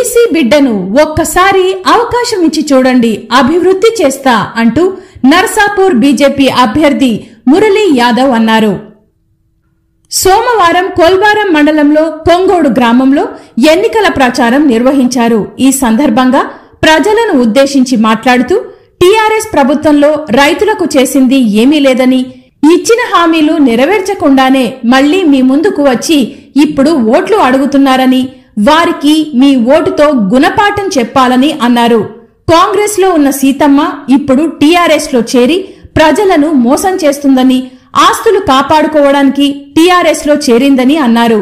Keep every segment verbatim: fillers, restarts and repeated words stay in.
BC బిడ్డను ఒక్కసారి అవకాశం ఇచ్చి చూడండి, అభివృద్ధి చేస్తా అంటూ నర్సాపూర్ బీజేపీ అభ్యర్థి మురలి యాదవ్ అన్నారు. సోమవారం కోల్వారం మండలంలో కొంగోడు గ్రామంలో ఎన్నికల ప్రచారం నిర్వహించారు. ఈ సందర్భంగా ప్రజలను ఉద్దేశించి మాట్లాడుతూ టీఆర్ఎస్ ప్రభుత్వంలో రైతులకు చేసింది ఏమీ లేదని, ఇచ్చిన హామీలు నెరవేర్చకుండానే మళ్లీ మీ ముందుకు వచ్చి ఇప్పుడు ఓట్లు అడుగుతున్నారని, వారికి మీ ఓటుతో గుణపాఠం చెప్పాలని అన్నారు. కాంగ్రెస్ లో ఉన్న సీతమ్మ ఇప్పుడు టీఆర్ఎస్ లో చేరి ప్రజలను మోసం చేస్తుందని, ఆస్తులు కాపాడుకోవడానికి టీఆర్ఎస్ లో చేరిందని అన్నారు.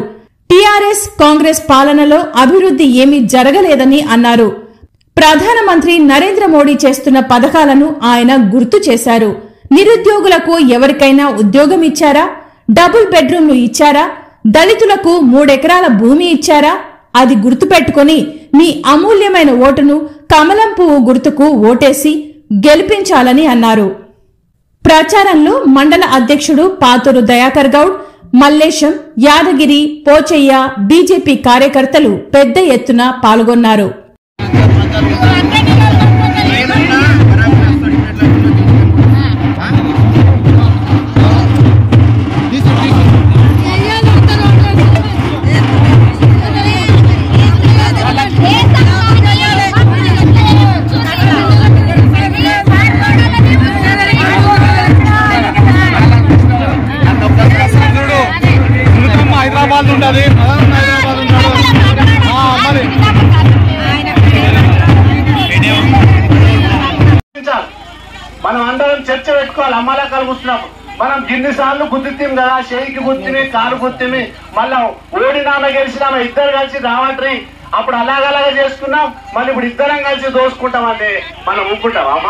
టీఆర్ఎస్ కాంగ్రెస్ పాలనలో అభివృద్ధి ఏమీ జరగలేదని అన్నారు. ప్రధానమంత్రి నరేంద్ర మోడీ చేస్తున్న పథకాలను ఆయన గుర్తు చేశారు. నిరుద్యోగులకు ఎవరికైనా ఉద్యోగం ఇచ్చారా? డబుల్ బెడ్రూమ్లు ఇచ్చారా? దళితులకు మూడెకరాల భూమి ఇచ్చారా? అది గుర్తుపెట్టుకుని మీ అమూల్యమైన ఓటును కమలం పువ్వు గుర్తుకు ఓటేసి గెలిపించాలని అన్నారు. ప్రచారంలో మండల అధ్యక్షుడు పాథురు దయాకర్ గౌడ్, మల్లేశం, యాదగిరి, పోచయ్య బీజేపీ కార్యకర్తలు పెద్ద ఎత్తున పాల్గొన్నారు. మనం అందరం చర్చ పెట్టుకోవాలి. అమ్మలా కలుగుతున్నాము. మనం గిన్ని సార్లు గుద్దుతాం కదా, చేయికి గుర్తిని, కాలు గుర్తిని, మళ్ళా ఓడినామ గెలిచినామ ఇద్దరు కలిసి రావట్రీ, అప్పుడు అలాగలాగా చేసుకున్నాం, మళ్ళీ ఇప్పుడు ఇద్దరం కలిసి దోసుకుంటామండి. మనం ఊపుకుంటాం అమ్మ.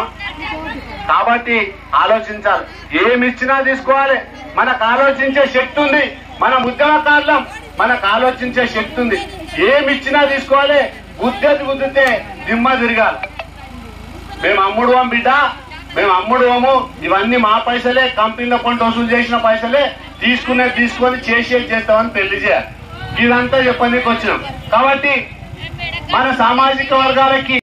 కాబట్టి ఆలోచించాలి, ఏమి ఇచ్చినా తీసుకోవాలి. మనకు ఆలోచించే శక్తి ఉంది, మన ఉద్యమకారులం, మనకు ఆలోచించే శక్తి ఉంది. ఏమి ఇచ్చినా తీసుకోవాలి. గుద్దేది గుద్దితే దిమ్మ తిరగాలి. మేము అమ్ముడువాం బిడ్డ, మేము అమ్ముడువాము. ఇవన్నీ మా పైసలే, కంపెనీల కొంత వసూలు చేసిన పైసలే, తీసుకునే తీసుకొని చేసేది చేస్తామని పెళ్లి చేయాలి. ఇదంతా చెప్పడానికి వచ్చినాం. కాబట్టి మన సామాజిక వర్గాలకి